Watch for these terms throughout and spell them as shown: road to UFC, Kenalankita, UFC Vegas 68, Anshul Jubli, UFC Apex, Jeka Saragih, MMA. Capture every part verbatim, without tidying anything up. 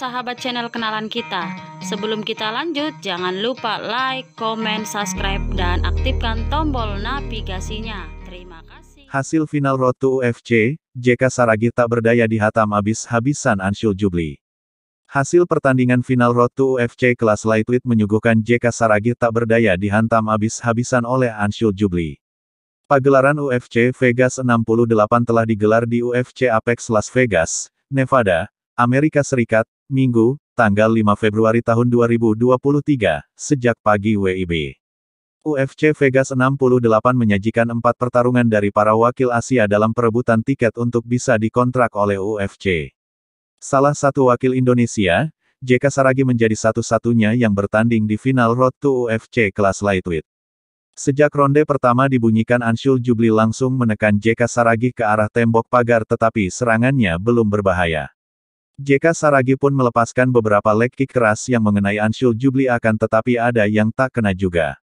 sahabat channel kenalan kita. Sebelum kita lanjut, jangan lupa like, komen, subscribe, dan aktifkan tombol navigasinya. Terima kasih. Hasil final Road to U F C, Jeka Saragih tak berdaya dihatam habis-habisan Anshul Jubli. Hasil pertandingan final Road to U F C kelas lightweight menyuguhkan Jeka Saragih tak berdaya dihantam habis-habisan oleh Anshul Jubli. Pagelaran U F C Vegas enam puluh delapan telah digelar di U F C Apex Las Vegas, Nevada, Amerika Serikat, Minggu, tanggal lima Februari tahun dua ribu dua puluh tiga, sejak pagi W I B. U F C Vegas enam puluh delapan menyajikan empat pertarungan dari para wakil Asia dalam perebutan tiket untuk bisa dikontrak oleh U F C. Salah satu wakil Indonesia, Jeka Saragih menjadi satu-satunya yang bertanding di final Road to U F C kelas lightweight. Sejak ronde pertama dibunyikan, Anshul Jubli langsung menekan Jeka Saragih ke arah tembok pagar, tetapi serangannya belum berbahaya. Jeka Saragih pun melepaskan beberapa leg kick keras yang mengenai Anshul Jubli, akan tetapi ada yang tak kena juga.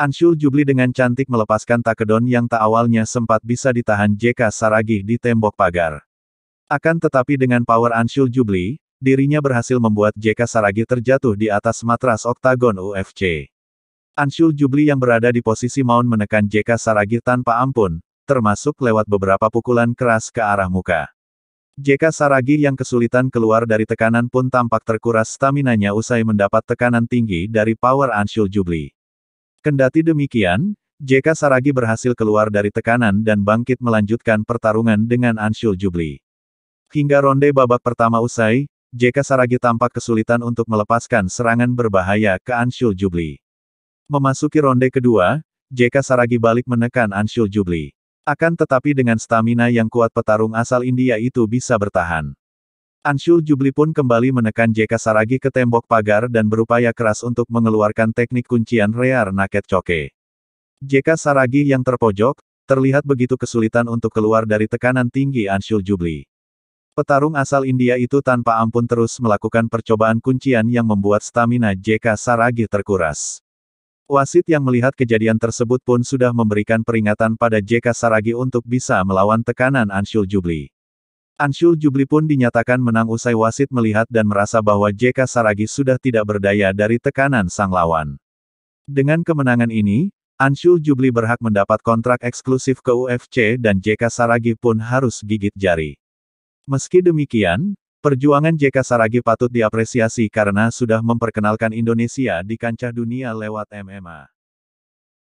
Anshul Jubli dengan cantik melepaskan takedown yang tak awalnya sempat bisa ditahan Jeka Saragih di tembok pagar. Akan tetapi dengan power Anshul Jubli, dirinya berhasil membuat Jeka Saragih terjatuh di atas matras oktagon U F C. Anshul Jubli yang berada di posisi mount menekan Jeka Saragih tanpa ampun, termasuk lewat beberapa pukulan keras ke arah muka. Jeka Saragih yang kesulitan keluar dari tekanan pun tampak terkuras staminanya usai mendapat tekanan tinggi dari power Anshul Jubli. Kendati demikian, Jeka Saragih berhasil keluar dari tekanan dan bangkit melanjutkan pertarungan dengan Anshul Jubli. Hingga ronde babak pertama usai, Jeka Saragih tampak kesulitan untuk melepaskan serangan berbahaya ke Anshul Jubli. Memasuki ronde kedua, Jeka Saragih balik menekan Anshul Jubli. Akan tetapi dengan stamina yang kuat petarung asal India itu bisa bertahan. Anshul Jubli pun kembali menekan Jeka Saragih ke tembok pagar dan berupaya keras untuk mengeluarkan teknik kuncian rear naked choke. Jeka Saragih yang terpojok, terlihat begitu kesulitan untuk keluar dari tekanan tinggi Anshul Jubli. Petarung asal India itu tanpa ampun terus melakukan percobaan kuncian yang membuat stamina Jeka Saragih terkuras. Wasit yang melihat kejadian tersebut pun sudah memberikan peringatan pada Jeka Saragih untuk bisa melawan tekanan Anshul Jubli. Anshul Jubli pun dinyatakan menang usai wasit melihat dan merasa bahwa Jeka Saragih sudah tidak berdaya dari tekanan sang lawan. Dengan kemenangan ini, Anshul Jubli berhak mendapat kontrak eksklusif ke U F C dan Jeka Saragih pun harus gigit jari. Meski demikian, perjuangan Jeka Saragih patut diapresiasi karena sudah memperkenalkan Indonesia di kancah dunia lewat M M A.